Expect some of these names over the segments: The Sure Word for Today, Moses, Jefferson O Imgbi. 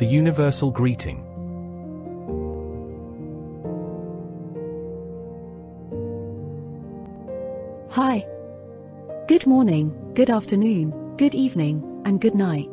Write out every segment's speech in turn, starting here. The universal greeting. Hi. Good morning, good afternoon, good evening, and good night.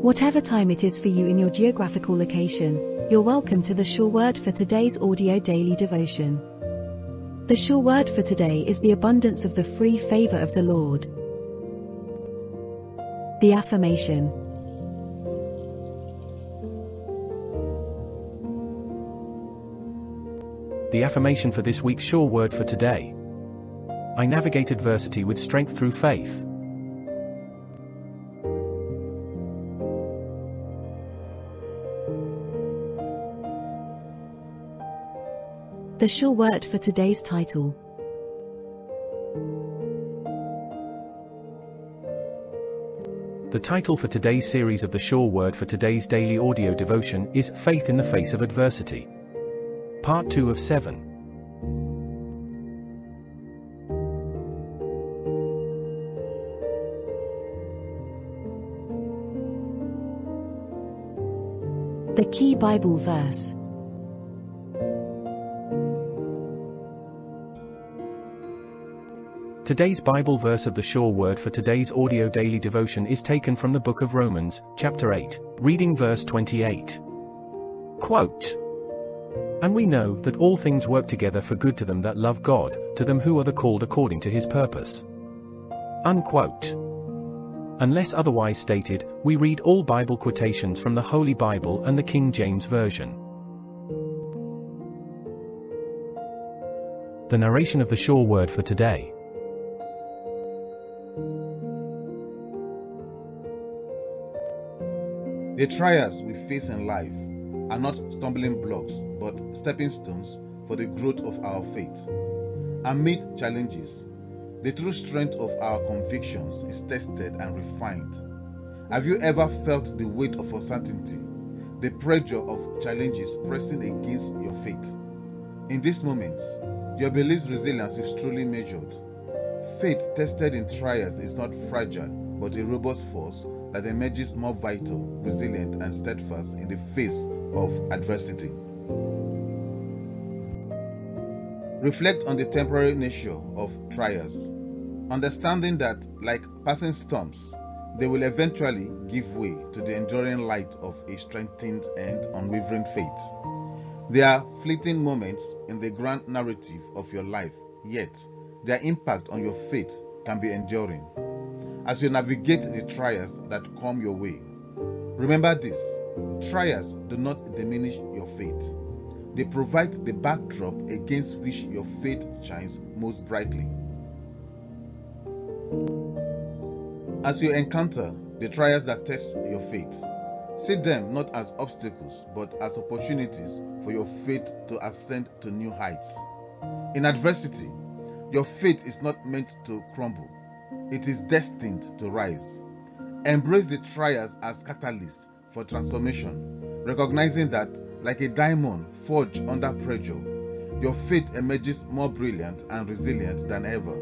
Whatever time it is for you in your geographical location, you're welcome to the Sure Word for Today's audio daily devotion. The Sure Word for today is the abundance of the free favor of the Lord. The affirmation. The affirmation for this week's Sure Word for today. I navigate adversity with strength through faith. The Sure Word for today's title. The title for today's series of the Sure Word for today's daily audio devotion is Faith in the Face of Adversity. Part 2 of 7. The Key Bible Verse. Today's Bible verse of the Sure Word for today's audio daily devotion is taken from the book of Romans, chapter 8, reading verse 28. Quote, "And we know that all things work together for good to them that love God, to them who are the called according to his purpose." Unquote. Unless otherwise stated, we read all Bible quotations from the Holy Bible and the King James Version. The narration of the Sure Word for today. The trials we face in life are not stumbling blocks but stepping stones for the growth of our faith. Amid challenges, the true strength of our convictions is tested and refined. Have you ever felt the weight of uncertainty, the pressure of challenges pressing against your faith? In these moments, your belief's resilience is truly measured. Faith tested in trials is not fragile, but a robust force that emerges more vital, resilient, and steadfast in the face of adversity. Reflect on the temporary nature of trials, understanding that, like passing storms, they will eventually give way to the enduring light of a strengthened and unwavering faith. They are fleeting moments in the grand narrative of your life, yet their impact on your faith can be enduring. As you navigate the trials that come your way, remember this: trials do not diminish your faith. They provide the backdrop against which your faith shines most brightly. As you encounter the trials that test your faith, see them not as obstacles but as opportunities for your faith to ascend to new heights. In adversity, your faith is not meant to crumble. It is destined to rise. Embrace the trials as catalysts for transformation, recognizing that, like a diamond forged under pressure, your faith emerges more brilliant and resilient than ever.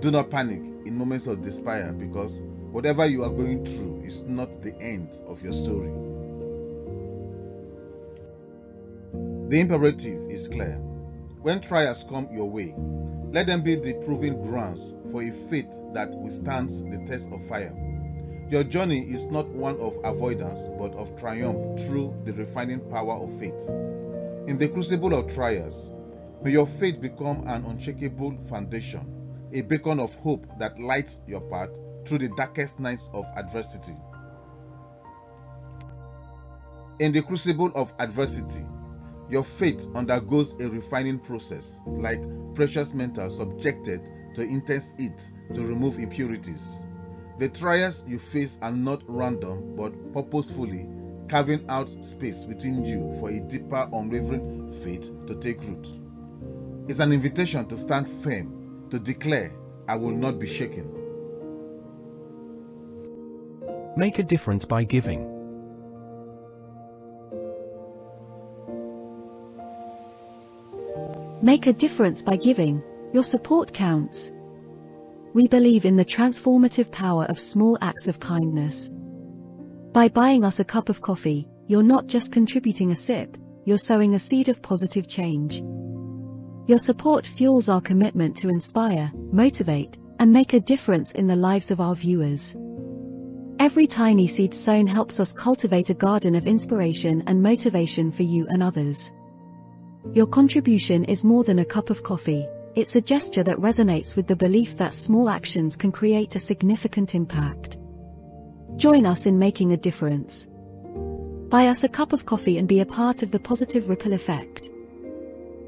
Do not panic in moments of despair, because whatever you are going through is not the end of your story. The imperative is clear. When trials come your way, let them be the proving grounds for a faith that withstands the test of fire. Your journey is not one of avoidance, but of triumph through the refining power of faith. In the crucible of trials, may your faith become an unshakable foundation, a beacon of hope that lights your path through the darkest nights of adversity. In the crucible of adversity, your faith undergoes a refining process, like precious metal subjected to intense heat to remove impurities. The trials you face are not random, but purposefully carving out space within you for a deeper, unwavering faith to take root. It's an invitation to stand firm, to declare, "I will not be shaken." Make a difference by giving. Make a difference by giving. Your support counts. We believe in the transformative power of small acts of kindness. By buying us a cup of coffee, you're not just contributing a sip, you're sowing a seed of positive change. Your support fuels our commitment to inspire, motivate, and make a difference in the lives of our viewers. Every tiny seed sown helps us cultivate a garden of inspiration and motivation for you and others. Your contribution is more than a cup of coffee, it's a gesture that resonates with the belief that small actions can create a significant impact. Join us in making a difference. Buy us a cup of coffee and be a part of the positive ripple effect.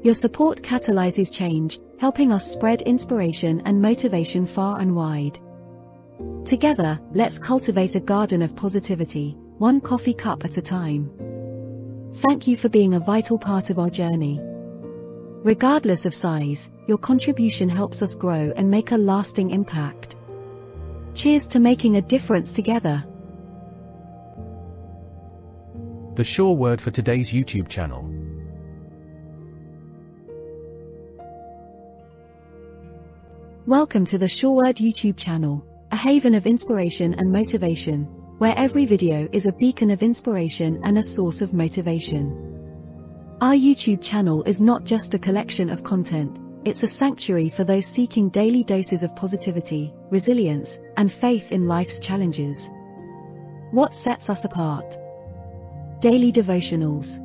Your support catalyzes change, helping us spread inspiration and motivation far and wide. Together, let's cultivate a garden of positivity, one coffee cup at a time. Thank you for being a vital part of our journey. Regardless of size, your contribution helps us grow and make a lasting impact. Cheers to making a difference together. The Sure Word for Today's YouTube channel. Welcome to the Sure Word YouTube channel, a haven of inspiration and motivation, where every video is a beacon of inspiration and a source of motivation. Our YouTube channel is not just a collection of content, it's a sanctuary for those seeking daily doses of positivity, resilience, and faith in life's challenges. What sets us apart? Daily devotionals.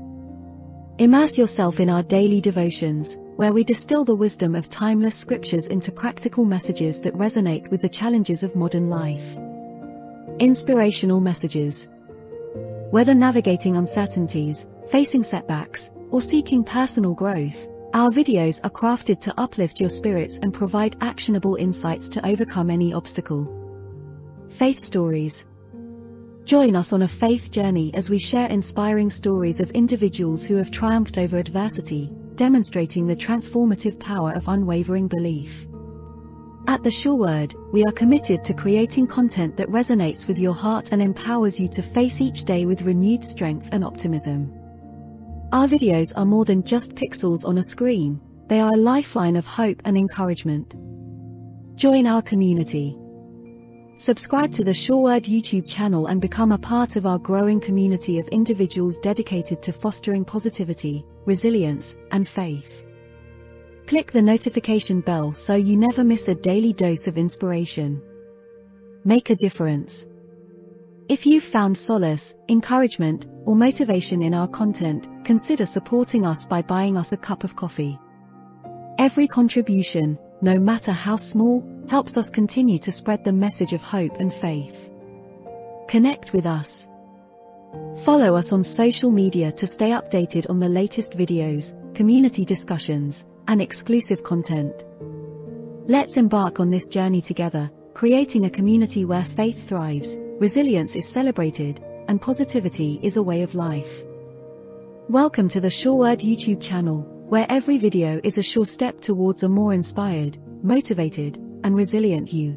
Immerse yourself in our daily devotions, where we distill the wisdom of timeless scriptures into practical messages that resonate with the challenges of modern life. Inspirational messages. Whether navigating uncertainties, facing setbacks, or seeking personal growth, our videos are crafted to uplift your spirits and provide actionable insights to overcome any obstacle. Faith stories. Join us on a faith journey as we share inspiring stories of individuals who have triumphed over adversity, demonstrating the transformative power of unwavering belief. At The Sure Word, we are committed to creating content that resonates with your heart and empowers you to face each day with renewed strength and optimism. Our videos are more than just pixels on a screen, they are a lifeline of hope and encouragement. Join our community. Subscribe to the Sure Word YouTube channel and become a part of our growing community of individuals dedicated to fostering positivity, resilience, and faith. Click the notification bell so you never miss a daily dose of inspiration. Make a difference. If you've found solace, encouragement, or motivation in our content, consider supporting us by buying us a cup of coffee. Every contribution, no matter how small, helps us continue to spread the message of hope and faith. Connect with us. Follow us on social media to stay updated on the latest videos, community discussions, and exclusive content. Let's embark on this journey together, creating a community where faith thrives, resilience is celebrated, and positivity is a way of life. Welcome to the Sure Word YouTube channel, where every video is a sure step towards a more inspired, motivated, and resilient you.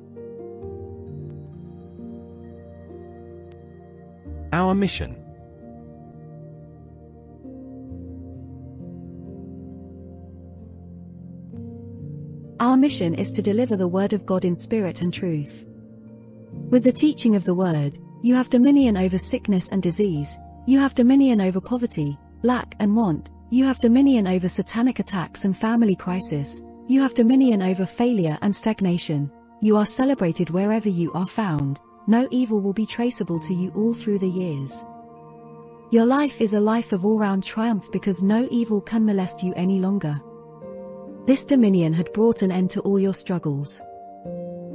Our mission. Our mission is to deliver the Word of God in spirit and truth. With the teaching of the Word, you have dominion over sickness and disease, you have dominion over poverty, lack and want, you have dominion over satanic attacks and family crisis. You have dominion over failure and stagnation. You are celebrated wherever you are found. No evil will be traceable to you all through the years. Your life is a life of all-round triumph because no evil can molest you any longer. This dominion had brought an end to all your struggles.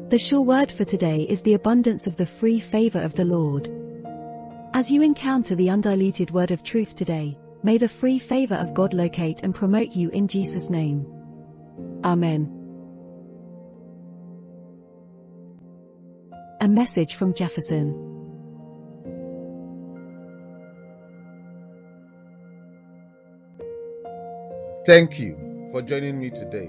The sure word for today is the abundance of the free favor of the Lord. As you encounter the undiluted word of truth today, may the free favor of God locate and promote you in Jesus' name. Amen. A message from Jefferson. Thank you for joining me today.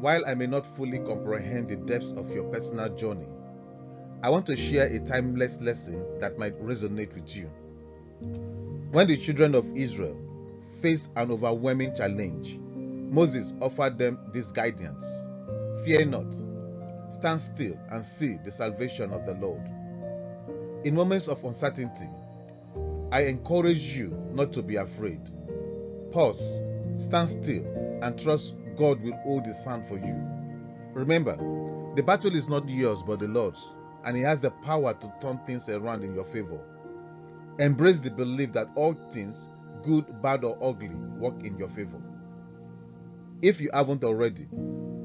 While I may not fully comprehend the depths of your personal journey, I want to share a timeless lesson that might resonate with you. When the children of Israel faced an overwhelming challenge, Moses offered them this guidance: "Fear not, stand still and see the salvation of the Lord." In moments of uncertainty, I encourage you not to be afraid. Pause, stand still, and trust God will hold His hand for you. Remember, the battle is not yours but the Lord's, and He has the power to turn things around in your favor. Embrace the belief that all things, good, bad, or ugly, work in your favor. If you haven't already,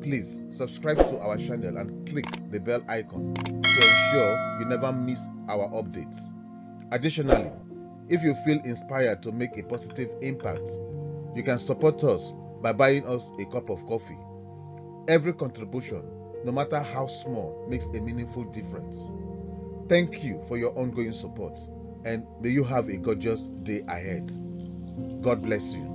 please subscribe to our channel and click the bell icon to ensure you never miss our updates. Additionally, if you feel inspired to make a positive impact, you can support us by buying us a cup of coffee. Every contribution, no matter how small, makes a meaningful difference. Thank you for your ongoing support, and may you have a gorgeous day ahead. God bless you.